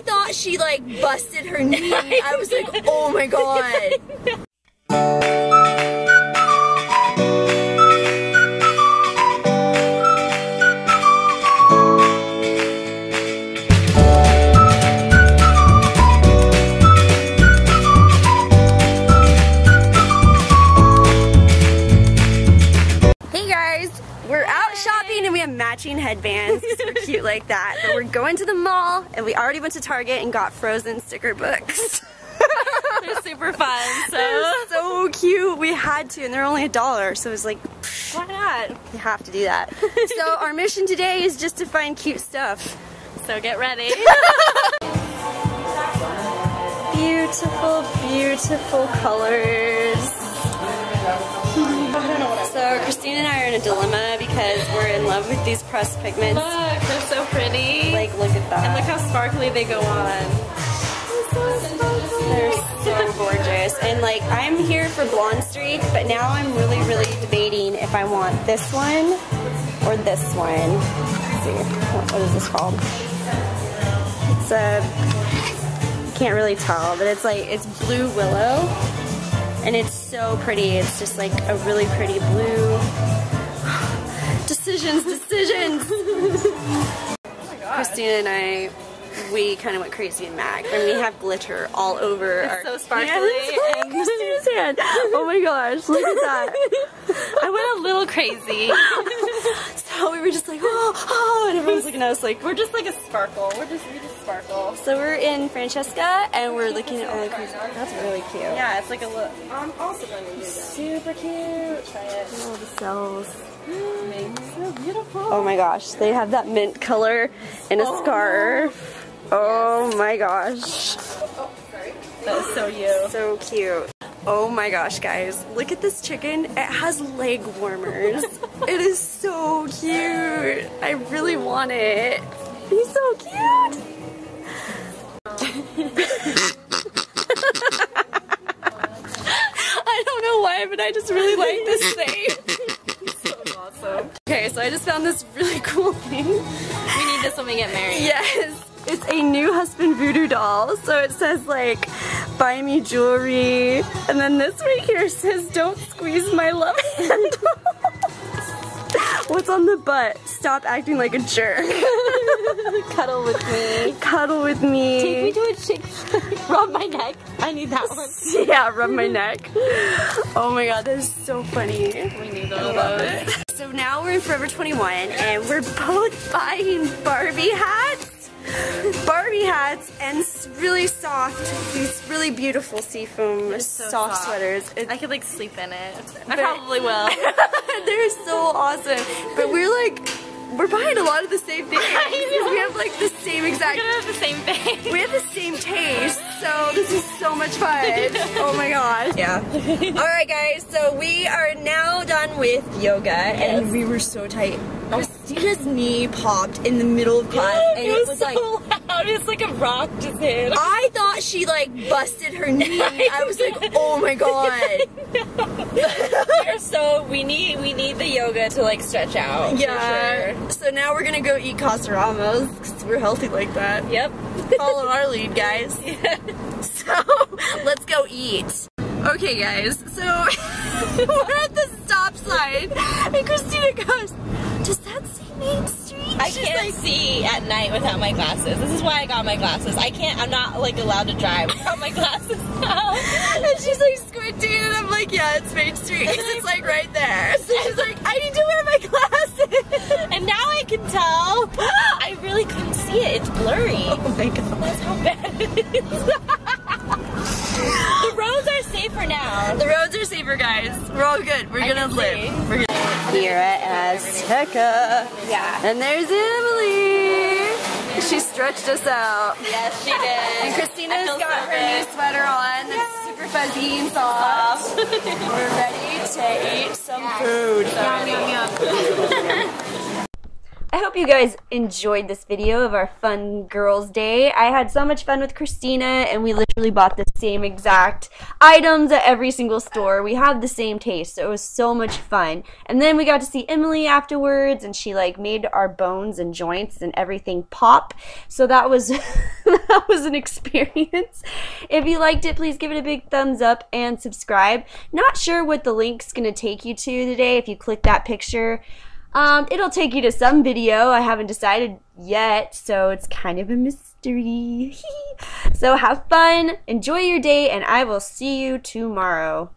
I thought she like busted her knee. I was like, oh my god. Matching headbands, we're cute like that. But we're going to the mall, and we already went to Target and got Frozen sticker books. They're super fun. So. They're so cute. We had to, and they're only $1, so it was like, why not? You have to do that. So our mission today is just to find cute stuff. So get ready. Beautiful, beautiful colors. So Christine and I are in a dilemma because we're in love with these pressed pigments. Look, they're so pretty. Like, look at that. And look how sparkly they go on. They're so gorgeous. And like, I'm here for blonde streak, but now I'm really, really debating if I want this one or this one. Let's see, what is this called? It's a, I can't really tell, but it's like, it's blue willow. And it's so pretty. It's just like a really pretty blue. Decisions. Oh my gosh. Christina and I, we kind of went crazy in Mac, and we have glitter all over. It's our so sparkly. And Christina's hand. Oh my gosh! Look at that. I went a little crazy. So we were just like, oh, and everyone's looking at us like, we're just like a sparkle. We just sparkle. So we're in Francesca, and we're looking at all the crazy. That's really cute. Yeah, it's like a look. I'm also going to do that. Super cute. Try it. Oh, the cells. So beautiful. Oh my gosh, they have that mint color and a scarf. Oh my gosh. Oh, sorry. That was so you. So cute. Oh my gosh, guys, look at this chicken. It has leg warmers. It is so cute. I really want it. He's so cute. I don't know why, but I just really like this thing. It's so awesome. Okay, so I just found this really cool thing. We need this when we get married. Yes. It's a new husband voodoo doll, so it says like, buy me jewelry, and then this right here says, don't squeeze my love handle. What's on the butt? Stop acting like a jerk. Cuddle with me. Cuddle with me. Take me to a chick. Rub my neck. I need that one. Yeah, rub my neck. Oh my god, that is so funny. We need all of it. So now we're in Forever 21, and we're both buying Barbie hats. Barbie hats and really soft, these really beautiful seafoam soft sweaters. I could like sleep in it. I probably will. They're so awesome. But we're buying a lot of the same things. We have like the same exact. We're gonna have the same thing. We have the same taste, so this is so much fun. Oh my gosh. Yeah. Alright guys, so we are now done with yoga, and we were so tight. Christina's knee popped in the middle of class, and it was so like loud. It's like a rock just hit. I thought she like busted her knee. I was like, oh my god. So we need the yoga to like stretch out. Yeah. Sure. So now we're gonna go eat casaramos because we're healthy like that. Yep. Follow our lead, guys. Yeah. So let's go eat. Okay, guys. So we're at the stop sign, and Christina goes, does that say Main Street? I can't see at night without my glasses. This is why I got my glasses. I'm not like allowed to drive without my glasses now. And she's like squinting, and I'm like, yeah, it's Main Street. Because it's like right there. So she's like, I need to wear my glasses. And now I can tell. I really couldn't see it. It's blurry. Oh my god. That's how bad it is. The roads are safer now. The roads are safer, guys. We're all good. We're gonna live. We're gonna here at Azteca. Yeah. And there's Emily. She stretched us out. Yes, she did. And Christina's got her new sweater on. Yes. It's super fuzzy and soft. We're ready to eat some food. Yum, yum, yum. I hope you guys enjoyed this video of our fun girls' day. I had so much fun with Christina, and we literally bought the same exact items at every single store. We have the same taste, so it was so much fun. And then we got to see Emily afterwards, and she like made our bones and joints and everything pop. So that was that was an experience. If you liked it, please give it a big thumbs up and subscribe. Not sure what the link's gonna take you to today. If you click that picture, it'll take you to some video. I haven't decided yet, so it's kind of a mystery. So have fun, enjoy your day, and I will see you tomorrow.